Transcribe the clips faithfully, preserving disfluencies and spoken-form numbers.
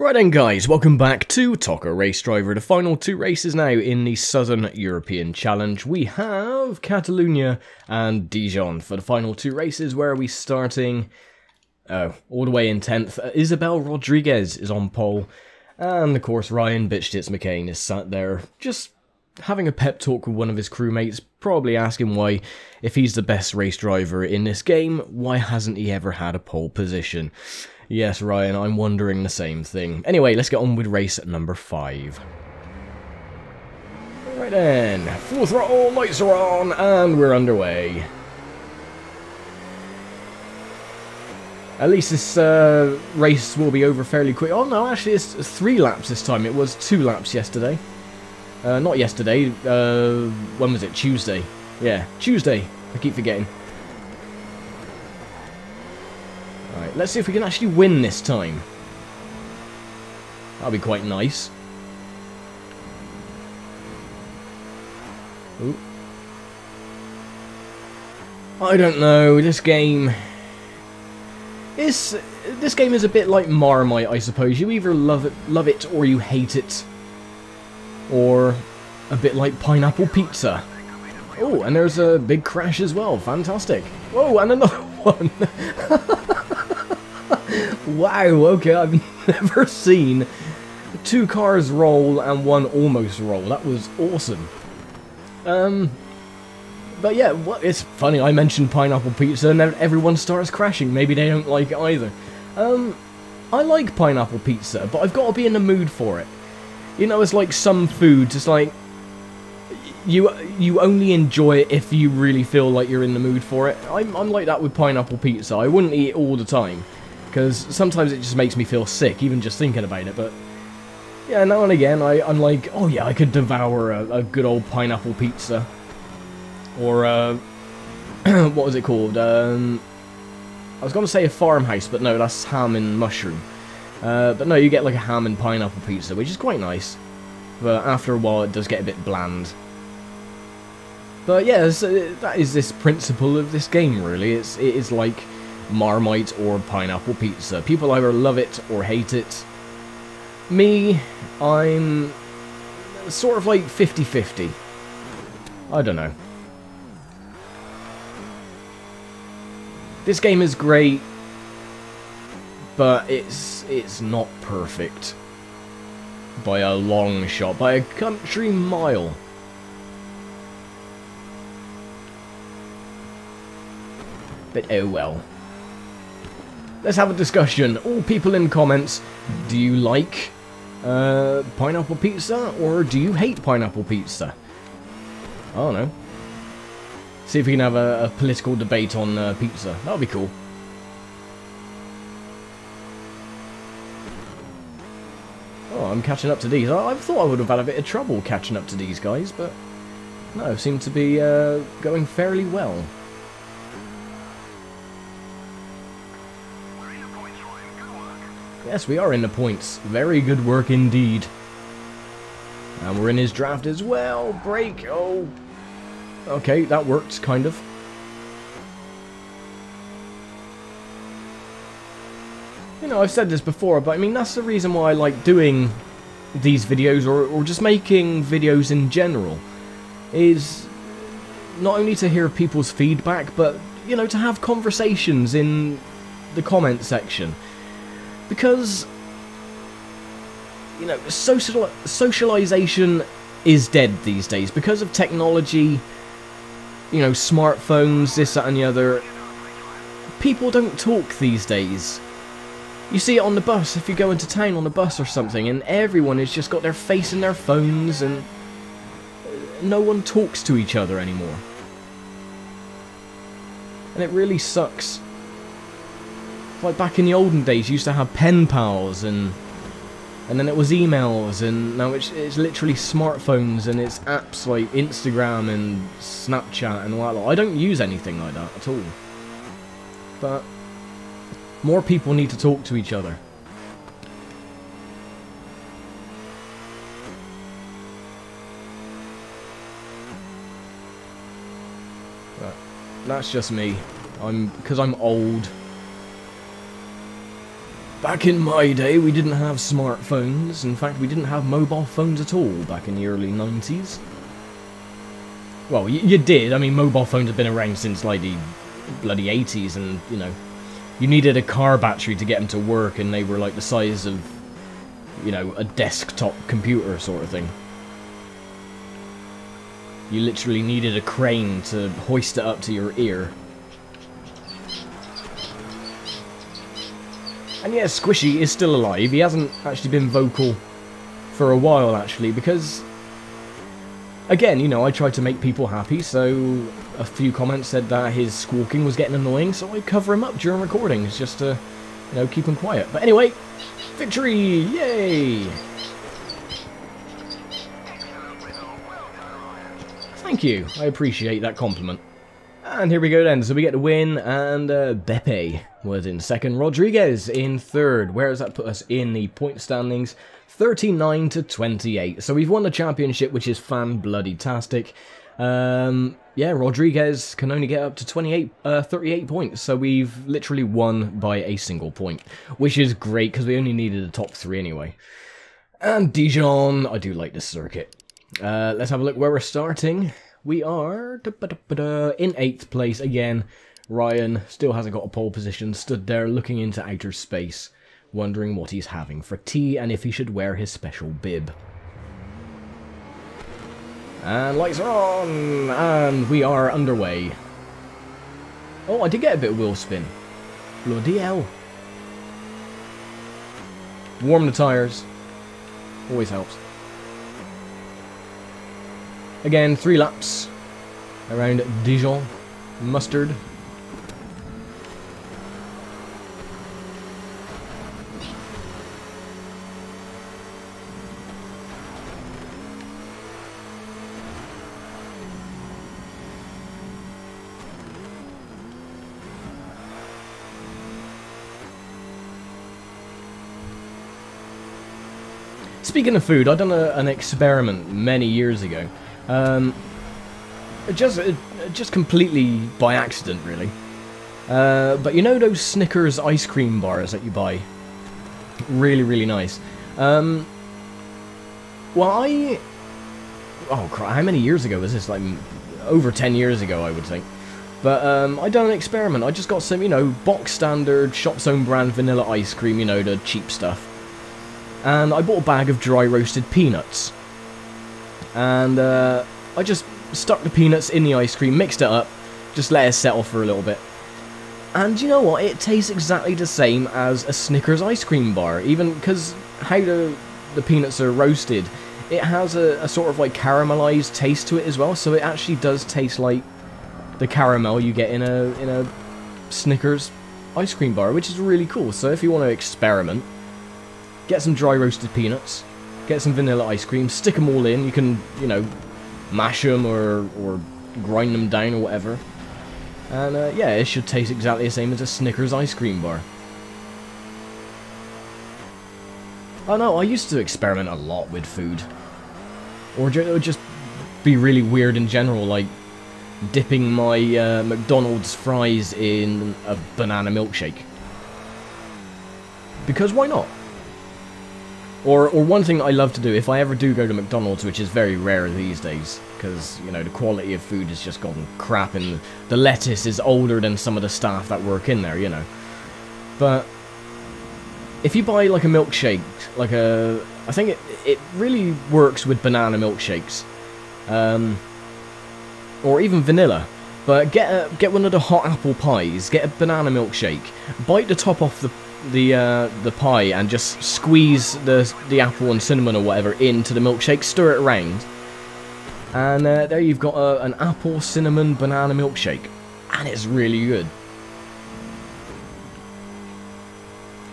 Right then guys, welcome back to ToCA Race Driver. The final two races now in the Southern European Challenge. We have Catalonia and Dijon for the final two races. Where are we starting? Oh, all the way in tenth. Uh, Isabel Rodriguez is on pole. And of course Ryan Bitchtits McKane is sat there just having a pep talk with one of his crewmates, probably asking why, if he's the best race driver in this game, why hasn't he ever had a pole position? Yes, Ryan, I'm wondering the same thing. Anyway, let's get on with race number five. Right then, full throttle, lights are on, and we're underway. At least this uh, race will be over fairly quick. Oh no, actually it's three laps this time. It was two laps yesterday. Uh, not yesterday, uh, when was it? Tuesday. Yeah, Tuesday. I keep forgetting. Alright, let's see if we can actually win this time. That'll be quite nice. Ooh. I don't know, this game... This, this game is a bit like Marmite, I suppose. You either love it, love it or you hate it. Or a bit like pineapple pizza. Oh, and there's a big crash as well. Fantastic. Whoa, and another one. Wow, okay, I've never seen two cars roll and one almost roll. That was awesome. Um, but yeah, what, it's funny, I mentioned pineapple pizza and then everyone starts crashing. Maybe they don't like it either. Um, I like pineapple pizza, but I've got to be in the mood for it. You know, it's like some food, just like, you you only enjoy it if you really feel like you're in the mood for it. I'm, I'm like that with pineapple pizza. I wouldn't eat it all the time. Because sometimes it just makes me feel sick, even just thinking about it, but... Yeah, now and again, I, I'm like, oh yeah, I could devour a, a good old pineapple pizza. Or, uh... what was it called? Um, I was going to say a farmhouse, but no, that's ham and mushroom. Uh, but no, you get like a ham and pineapple pizza, which is quite nice. But after a while, it does get a bit bland. But yeah, so that is this principle of this game, really. It's, it is like... Marmite or pineapple pizza. People either love it or hate it. Me, I'm sort of like fifty fifty. I don't know. This game is great, but it's it's not perfect. By a long shot, by a country mile. But oh well. Let's have a discussion. All people in comments, do you like uh, pineapple pizza or do you hate pineapple pizza? I don't know. See if we can have a, a political debate on uh, pizza. That would be cool. Oh, I'm catching up to these. I, I thought I would have had a bit of trouble catching up to these guys, but no, seem to be uh, going fairly well. Yes, we are in the points. Very good work indeed. And we're in his draft as well. Break. Oh. Okay, that worked, kind of. You know, I've said this before, but I mean, that's the reason why I like doing these videos, or, or just making videos in general, is not only to hear people's feedback, but, you know, to have conversations in the comment section. Because, you know, social, socialization is dead these days. Because of technology, you know, smartphones, this, that and the other, people don't talk these days. You see it on the bus, if you go into town on a bus or something, and everyone has just got their face in their phones, and no one talks to each other anymore. And it really sucks. Like back in the olden days, you used to have pen pals, and and then it was emails, and now it's, it's literally smartphones, and it's apps like Instagram and Snapchat and all that. I don't use anything like that at all. But more people need to talk to each other. But that's just me. I'm because I'm old. Back in my day, we didn't have smartphones. In fact, we didn't have mobile phones at all back in the early nineties. Well, you, you did. I mean, mobile phones have been around since, like, the bloody eighties, and, you know, you needed a car battery to get them to work, and they were, like, the size of, you know, a desktop computer sort of thing. You literally needed a crane to hoist it up to your ear. And yeah, Squishy is still alive. He hasn't actually been vocal for a while, actually, because... Again, you know, I tried to make people happy, so a few comments said that his squawking was getting annoying, so I cover him up during recordings just to, you know, keep him quiet. But anyway, victory! Yay! Thank you. I appreciate that compliment. And here we go then. So we get the win, and uh, Beppe was in second, Rodriguez in third. Where does that put us in the point standings? thirty-nine to twenty-eight. So we've won the championship, which is fan-bloody-tastic. Um, yeah, Rodriguez can only get up to twenty-eight, uh, thirty-eight points, so we've literally won by a single point, which is great, because we only needed the top three anyway. And Dijon, I do like this circuit. Uh, let's have a look where we're starting. We are in eighth place again. Ryan still hasn't got a pole position, stood there looking into outer space, wondering what he's having for tea and if he should wear his special bib. And lights are on, and we are underway. Oh, I did get a bit of wheel spin. Bloody hell. Warm the tyres. Always helps. Again, three laps around Dijon mustard. Speaking of food, I've done a, an experiment many years ago. Um, just, just completely by accident, really. Uh, but you know those Snickers ice cream bars that you buy? Really, really nice. Um, well, I... Oh, crap, how many years ago was this? Like, over ten years ago, I would think. But um, I done an experiment. I just got some, you know, box standard, shop's own brand vanilla ice cream, you know, the cheap stuff. And I bought a bag of dry roasted peanuts. And uh, I just stuck the peanuts in the ice cream, mixed it up, just let it settle for a little bit. And you know what? It tastes exactly the same as a Snickers ice cream bar, even because how the, the peanuts are roasted, it has a, a sort of like caramelized taste to it as well. So it actually does taste like the caramel you get in a in a Snickers ice cream bar, which is really cool. So if you want to experiment, get some dry roasted peanuts. Get some vanilla ice cream, stick them all in, you can, you know, mash them or, or grind them down or whatever. And, uh, yeah, it should taste exactly the same as a Snickers ice cream bar. I know, I used to experiment a lot with food. Or it would just be really weird in general, like dipping my uh, McDonald's fries in a banana milkshake. Because why not? Or, or one thing that I love to do, if I ever do go to McDonald's, which is very rare these days, because, you know, the quality of food has just gotten crap, and the lettuce is older than some of the staff that work in there, you know. But if you buy, like, a milkshake, like a... I think it, it really works with banana milkshakes. Um, or even vanilla. But get a, get one of the hot apple pies, get a banana milkshake, bite the top off the... the uh, the pie and just squeeze the the apple and cinnamon or whatever into the milkshake, stir it around, and uh, there you've got a, an apple cinnamon banana milkshake, and it's really good.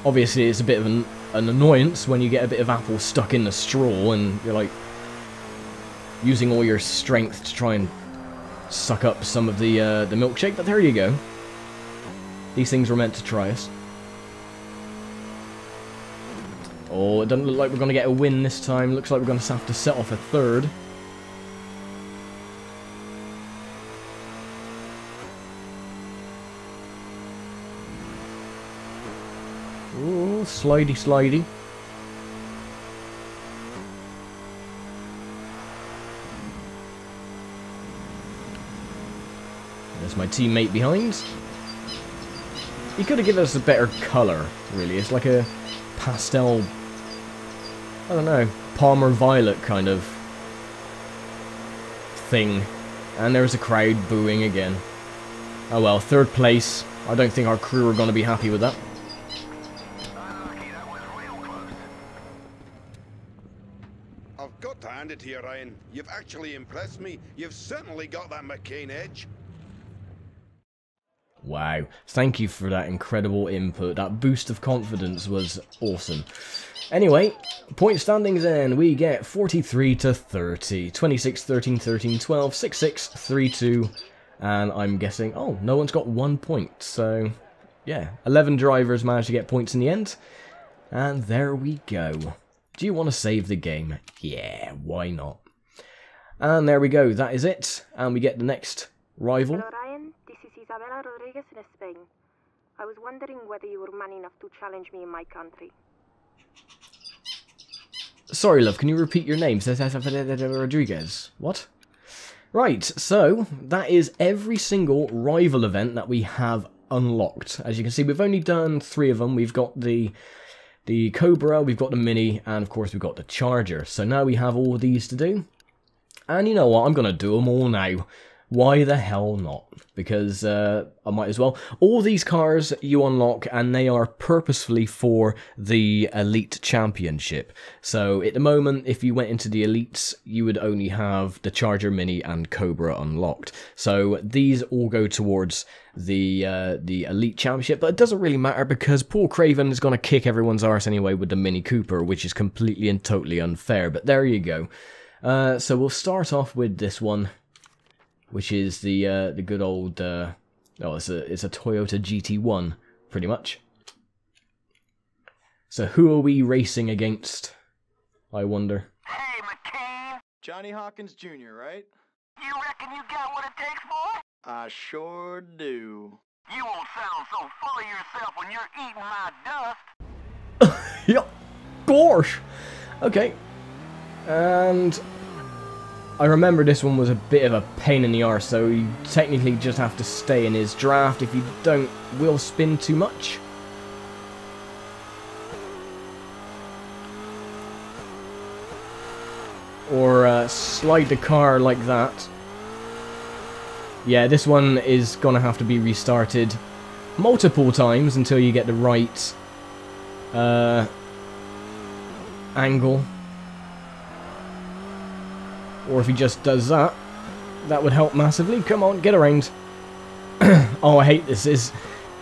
Obviously it's a bit of an, an annoyance when you get a bit of apple stuck in the straw and you're like using all your strength to try and suck up some of the uh, the milkshake, but there you go. These things were meant to try us. Oh, it doesn't look like we're going to get a win this time. Looks like we're going to have to set off a third. Ooh, slidey slidey. There's my teammate behind. He could have given us a better colour, really. It's like a pastel, I don't know, Palmer Violet kind of thing. And there's a crowd booing again. Oh well, third place. I don't think our crew are going to be happy with that. I've got to hand it to you, Ryan. You've actually impressed me. You've certainly got that McKane edge. Wow. Thank you for that incredible input. That boost of confidence was awesome. Anyway, point standings in. We get forty-three to thirty. twenty-six, thirteen, thirteen, twelve, six six, three two. And I'm guessing, oh, no one's got one point. So, yeah, eleven drivers managed to get points in the end. And there we go. Do you want to save the game? Yeah, why not? And there we go. That is it. And we get the next rival. Hello, Ryan. This is Isabel Rodriguez in Spain. I was wondering whether you were man enough to challenge me in my country. Sorry, love. Can you repeat your name? Rodriguez. What? Right, so that is every single rival event that we have unlocked. As you can see, we've only done three of them. We've got the the Cobra, we've got the Mini, and of course we've got the Charger. So now we have all these to do. And you know what? I'm going to do them all now. Why the hell not? Because uh, I might as well. All these cars you unlock, and they are purposefully for the Elite Championship. So at the moment, if you went into the Elites, you would only have the Charger, Mini, and Cobra unlocked. So these all go towards the uh, the Elite Championship, but it doesn't really matter because Paul Craven is going to kick everyone's arse anyway with the Mini Cooper, which is completely and totally unfair. But there you go. Uh, so we'll start off with this one, which is the uh, the good old uh, oh, it's a it's a Toyota G T one pretty much. So who are we racing against? I wonder. Hey, McKane. Johnny Hawkins Junior, right? You reckon you got what it takes, boy? I sure do. You won't sound so full of yourself when you're eating my dust. Yep. Gosh. Okay. And I remember this one was a bit of a pain in the arse, so you technically just have to stay in his draft. If you don't, we'll spin too much. Or uh, slide the car like that. Yeah, this one is going to have to be restarted multiple times until you get the right uh, angle. Or if he just does that, that would help massively. Come on, get around. Oh, I hate this. It's,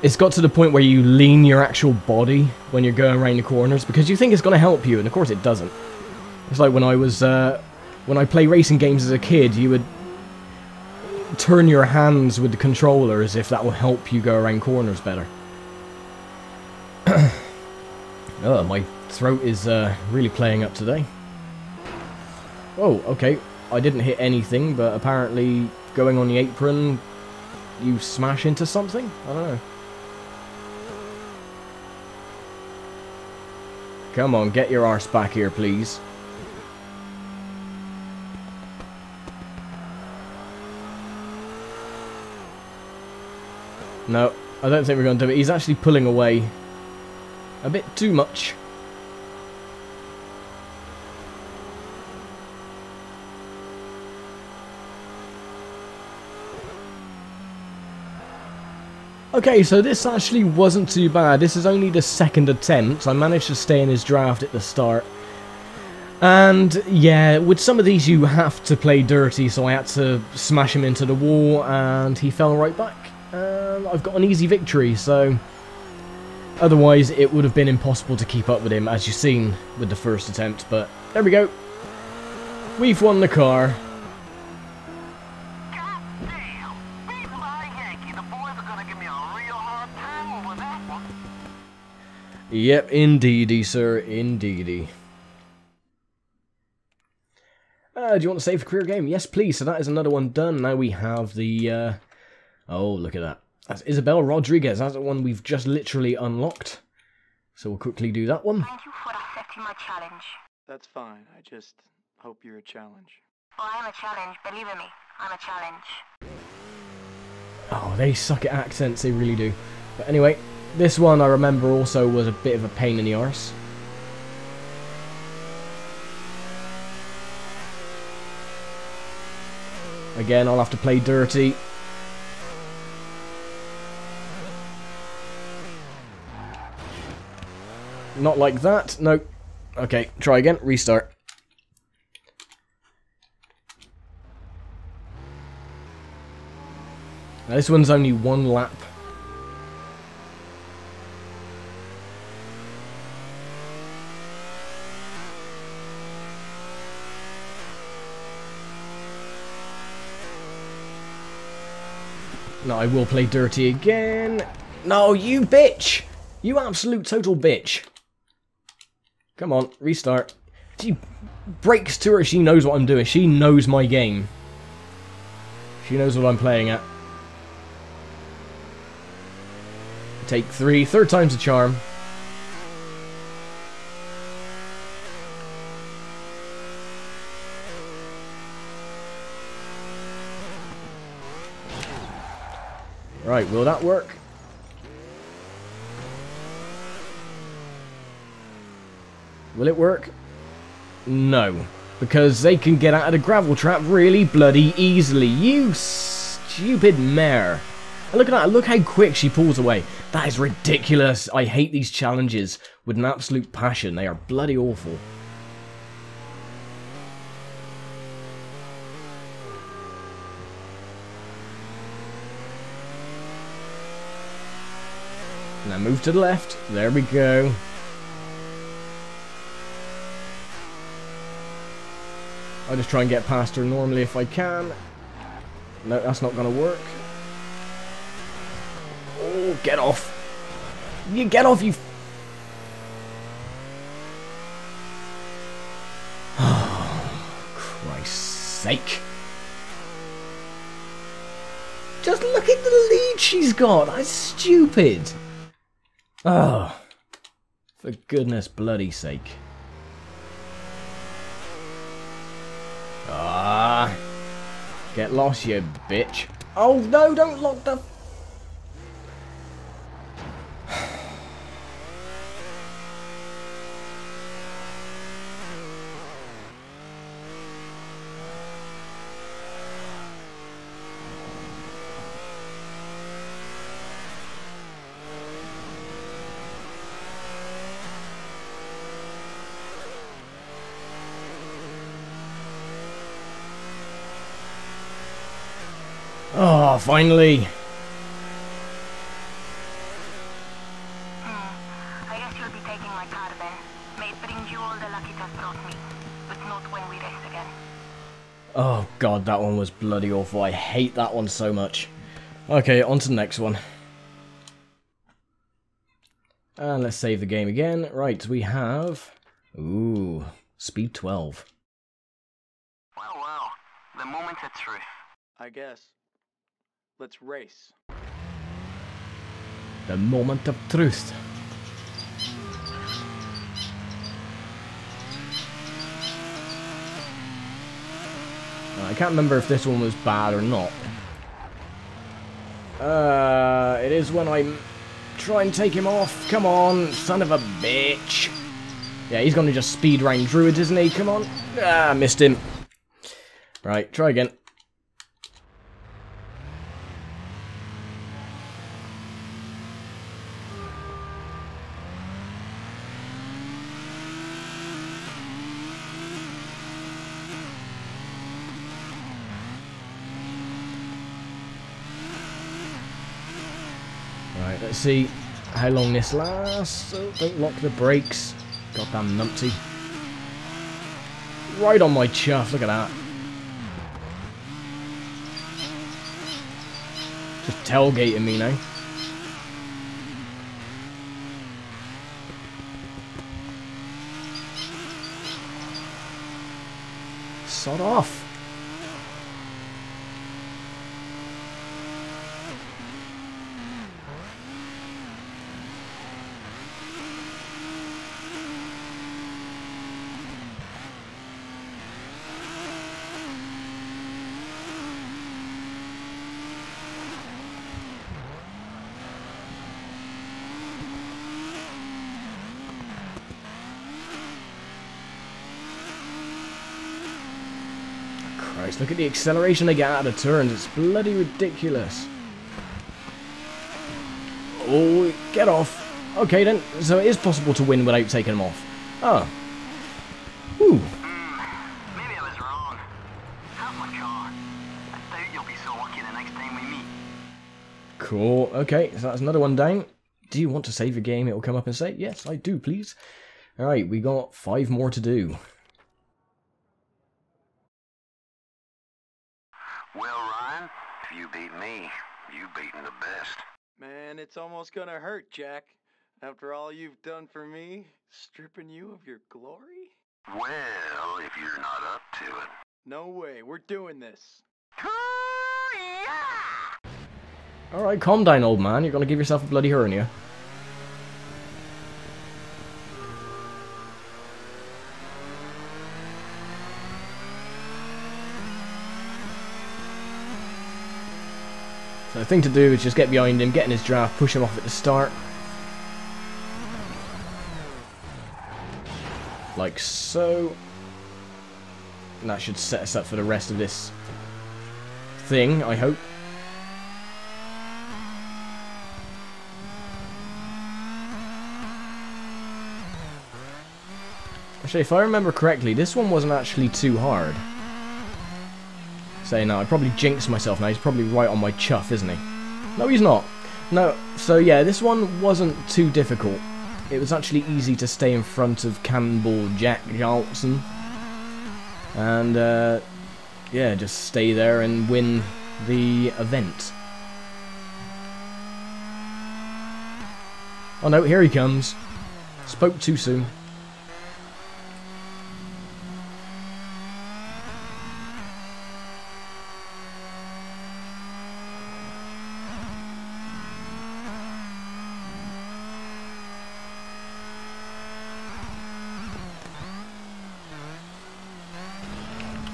it's got to the point where you lean your actual body when you're going around the corners because you think it's going to help you, and of course it doesn't. It's like when I was, uh, when I play racing games as a kid, you would turn your hands with the controller as if that will help you go around corners better. Oh, my throat is uh, really playing up today. Oh, okay. I didn't hit anything, but apparently going on the apron, you smash into something? I don't know. Come on, get your arse back here, please. No, I don't think we're going to do it. He's actually pulling away a bit too much. Okay, so this actually wasn't too bad. This is only the second attempt. I managed to stay in his draft at the start. And, yeah, with some of these you have to play dirty, so I had to smash him into the wall, and he fell right back. And I've got an easy victory, so otherwise it would have been impossible to keep up with him, as you've seen with the first attempt. But there we go. We've won the car. Yep, indeedy, sir, indeedy. Uh, do you want to save a career game? Yes, please. So that is another one done. Now we have the... Uh... Oh, look at that. That's Isabel Rodriguez. That's the one we've just literally unlocked. So we'll quickly do that one. Thank you for accepting my challenge. That's fine. I just hope you're a challenge. Well, I am a challenge. Believe in me. I'm a challenge. Oh, they suck at accents. They really do. But anyway, this one I remember also was a bit of a pain in the arse. Again, I'll have to play dirty. Not like that. No. Okay, try again. Restart. Now this one's only one lap. No, I will play dirty again. No, you bitch! You absolute total bitch. Come on, restart. She breaks to her, she knows what I'm doing. She knows my game. She knows what I'm playing at. Take three. Third time's a charm. Right, will that work? Will it work? No. Because they can get out of the gravel trap really bloody easily. You stupid mare. And look at that. Look how quick she pulls away. That is ridiculous. I hate these challenges with an absolute passion. They are bloody awful. Now move to the left. There we go. I'll just try and get past her normally if I can. No, that's not going to work. Oh, get off. You get off, you... Oh, Christ's sake. Just look at the lead she's got. That's stupid. Oh, for goodness bloody sake. Ah, get lost, you bitch. Oh, no, don't lock the... Oh, finally! Hmm. I guess you'll be taking my car then. May it bring you all the luck it has brought me, but not when we race again. Oh god, that one was bloody awful. I hate that one so much. Okay, on to the next one. And let's save the game again. Right, we have... Ooh, Speed twelve. Well, well, the moment of truth. I guess. Let's race. The moment of truth. I can't remember if this one was bad or not. Uh, it is when I try and take him off. Come on, son of a bitch. Yeah, he's going to just speed round Druids, isn't he? Come on. Ah, missed him. Right, try again. Let's see how long this lasts. Oh, don't lock the brakes. Goddamn numpty. Right on my chuff, look at that. Just tailgating me now. Sod off. Christ, look at the acceleration they get out of the turns. It's bloody ridiculous. Oh, get off. Okay then, so it is possible to win without taking them off. Oh. Ooh. Maybe I was wrong. Have my car. I doubt you'll be so lucky the next time we meet. Cool. Okay, so that's another one down. Do you want to save your game? It'll come up and say, yes, I do, please. Alright, we got five more to do. Well, Ryan, if you beat me, you've beaten the best. Man, it's almost gonna hurt, Jack. After all you've done for me, stripping you of your glory? Well, if you're not up to it. No way, we're doing this. Alright, calm down, old man. You're gonna give yourself a bloody hernia. So the thing to do is just get behind him, get in his draft, push him off at the start. Like so. And that should set us up for the rest of this thing, I hope. Actually, if I remember correctly, this one wasn't actually too hard. Saying that, I probably jinxed myself now. He's probably right on my chuff, isn't he? No, he's not. No, so yeah, this one wasn't too difficult. It was actually easy to stay in front of Campbell Jack Jarlson. And, uh, yeah, just stay there and win the event. Oh no, here he comes. Spoke too soon.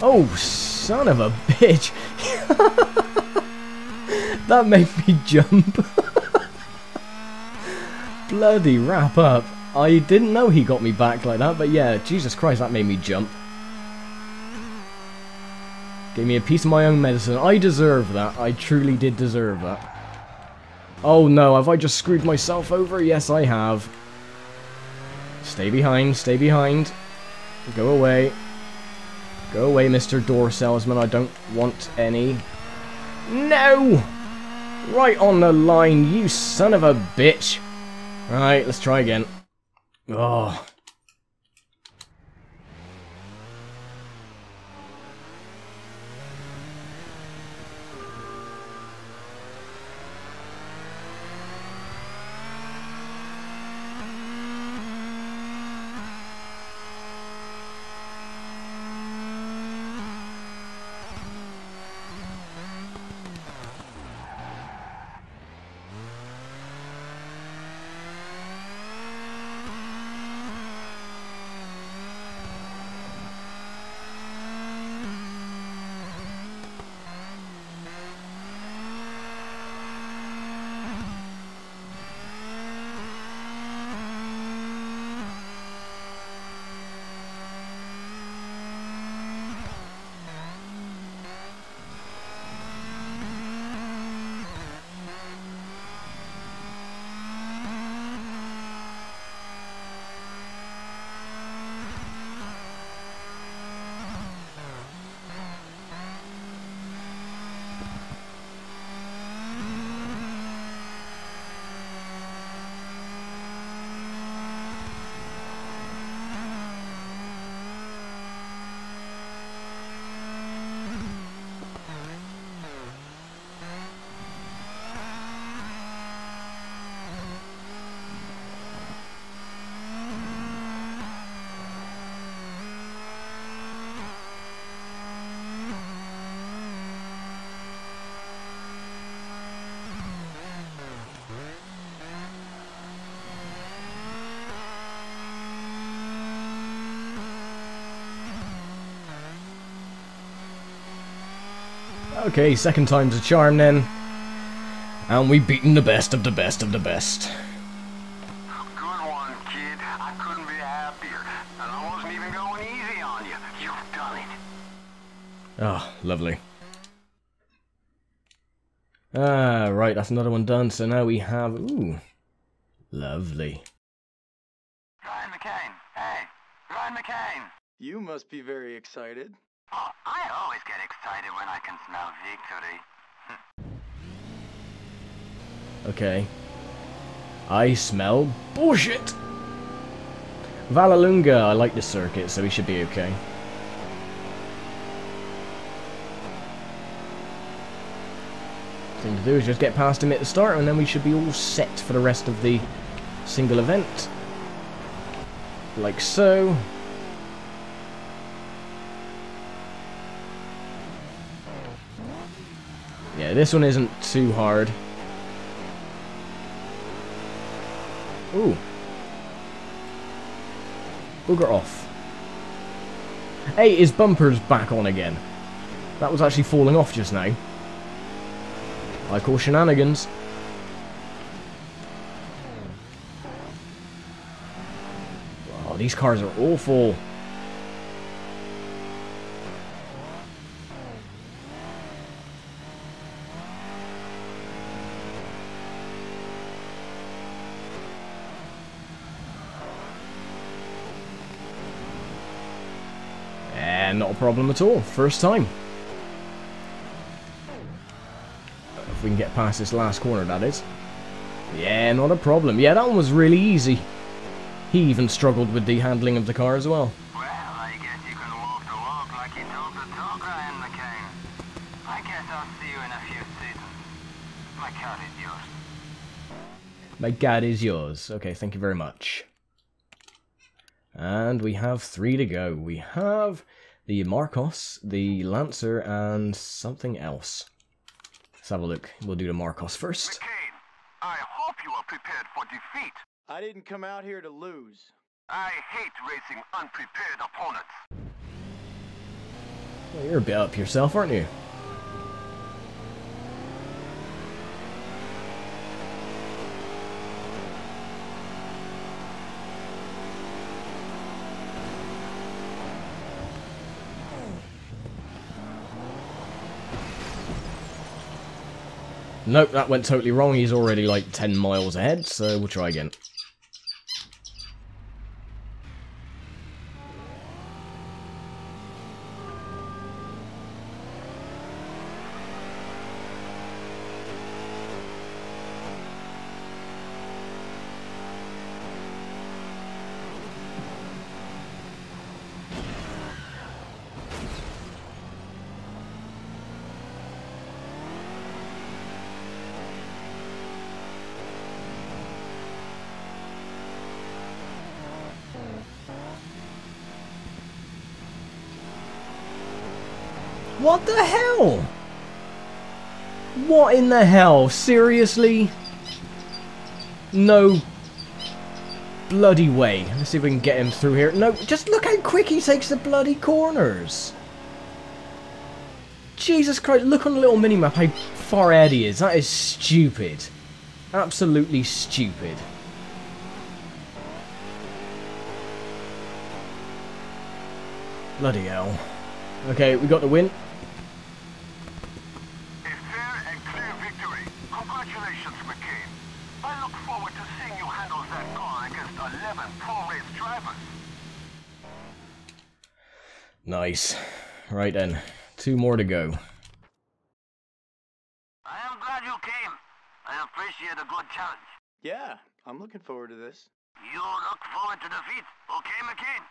Oh, son of a bitch. That made me jump. Bloody wrap up. I didn't know he got me back like that, but yeah, Jesus Christ, that made me jump. Gave me a piece of my own medicine. I deserve that. I truly did deserve that. Oh no, have I just screwed myself over? Yes, I have. Stay behind, stay behind. Go away. Go away, Mister Door Salesman, I don't want any. No! Right on the line, you son of a bitch! Right, let's try again. Oh. Okay, second time's a charm then. And we've beaten the best of the best of the best. Good one, kid. I couldn't be happier. And I wasn't even going easy on you. You've done it. Oh, lovely. Ah, right, that's another one done. So now we have... Ooh, lovely. Ryan McKane. Hey, Ryan McKane. You must be very excited. Oh, I always get excited when I can smell victory. Okay. I smell bullshit! Vallelunga, I like this circuit, so we should be okay. Thing to do is just get past him at the start, and then we should be all set for the rest of the single event. Like so. Yeah, this one isn't too hard. Ooh. Booger off. Hey, his bumper's back on again. That was actually falling off just now. I call shenanigans. Oh, these cars are awful. Eh, not a problem at all. First time. We can get past this last corner, that is. Yeah, not a problem. Yeah, that one was really easy. He even struggled with the handling of the car as well. Well, I guess you can walk the walk like you told the talk, Ryan McKane. I guess I'll see you in a few seasons. My car is yours. My God is yours. Okay, thank you very much. And we have three to go. We have the Marcos, the Lancer, and something else. Let's have a look. We'll do the Marcos first. McKane, I hope you are prepared for defeat. I didn't come out here to lose. I hate racing unprepared opponents. Well, you're a bit up yourself, aren't you? Nope, that went totally wrong. He's already like ten miles ahead, so we'll try again. What the hell? What in the hell? Seriously? No bloody way. Let's see if we can get him through here. No, just look how quick he takes the bloody corners. Jesus Christ, look on the little minimap how far ahead he is. That is stupid. Absolutely stupid. Bloody hell. Okay, we got the win. Nice. Right then, two more to go. I am glad you came. I appreciate a good challenge. Yeah, I'm looking forward to this. You look forward to defeat, okay, McKane?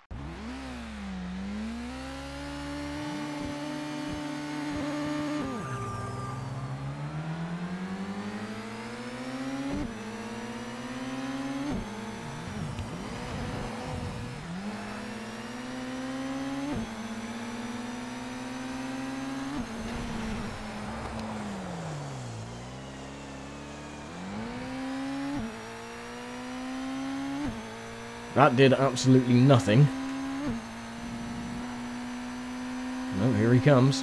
That did absolutely nothing. Oh, here he comes.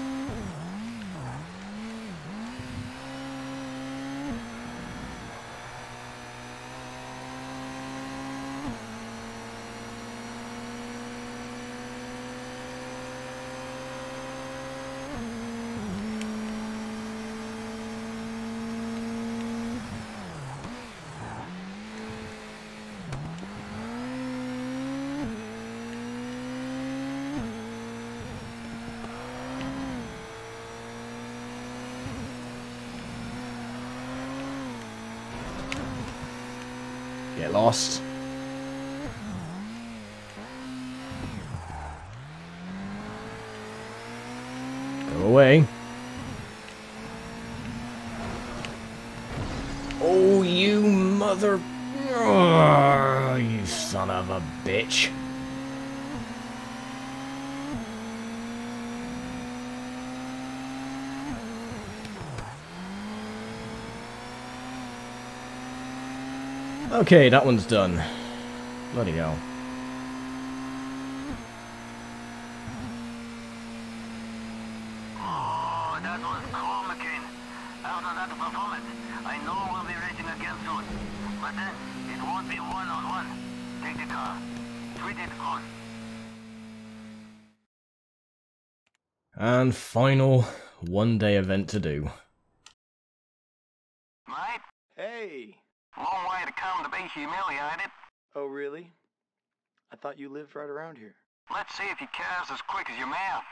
get lost. Go away. Oh, you mother... Oh, you son of a bitch. Okay, that one's done. Bloody hell. Oh, that was cool, McKane. After that performance, I know we'll be racing again soon. But then, it won't be one-on-one. Take the car. Treat it on. And final one-day event to do. Mate? Hey! Long way to come to be humiliated. Oh, really? I thought you lived right around here. Let's see if your car's as quick as your mouth.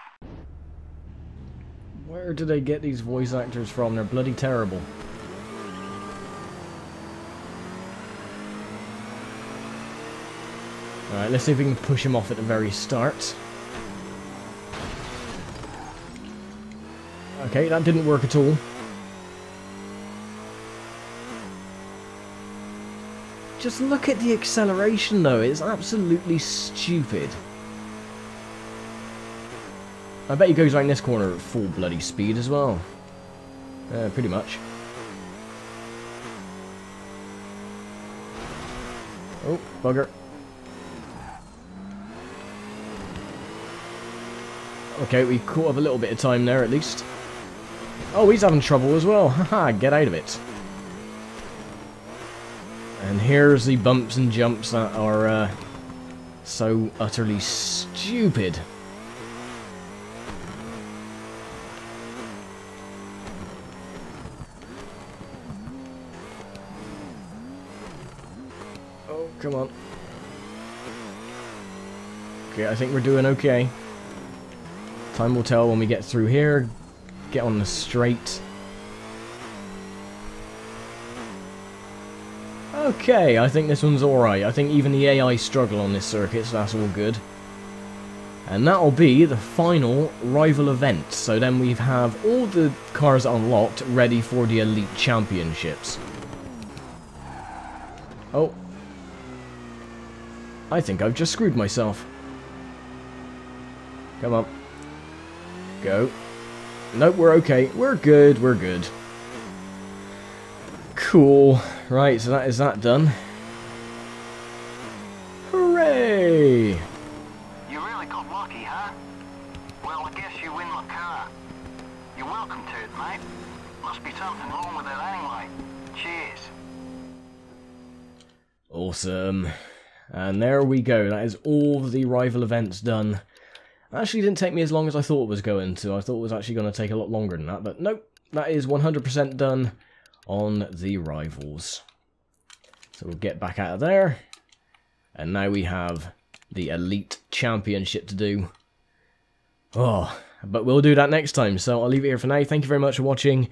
Where do they get these voice actors from? They're bloody terrible. Alright, let's see if we can push him off at the very start. Okay, that didn't work at all. Just look at the acceleration though, it's absolutely stupid. I bet he goes around this corner at full bloody speed as well. Uh, pretty much. Oh, bugger. Okay, we caught up a little bit of time there at least. Oh, he's having trouble as well. Haha, get out of it. And here's the bumps and jumps that are uh, so utterly stupid. Oh, come on. Okay, I think we're doing okay. Time will tell when we get through here. Get on the straight. Okay, I think this one's alright. I think even the A I struggle on this circuit, so that's all good. And that'll be the final rival event. So then we have all the cars unlocked, ready for the Elite Championships. Oh. I think I've just screwed myself. Come on. Go. Nope, we're okay. We're good, we're good. Cool. Right, so that is that done. Hooray! You really got lucky, huh? Well, I guess you win my car. You're welcome to it, mate. Must be something wrong with it anyway. Cheers. Awesome. And there we go. That is all the rival events done. Actually, didn't take me as long as I thought it was going to. I thought it was actually going to take a lot longer than that, but nope. That is one hundred percent done on the rivals. So we'll get back out of there. And now we have the Elite Championship to do. Oh, but we'll do that next time. So I'll leave it here for now. Thank you very much for watching.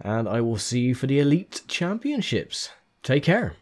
And I will see you for the Elite Championships. Take care.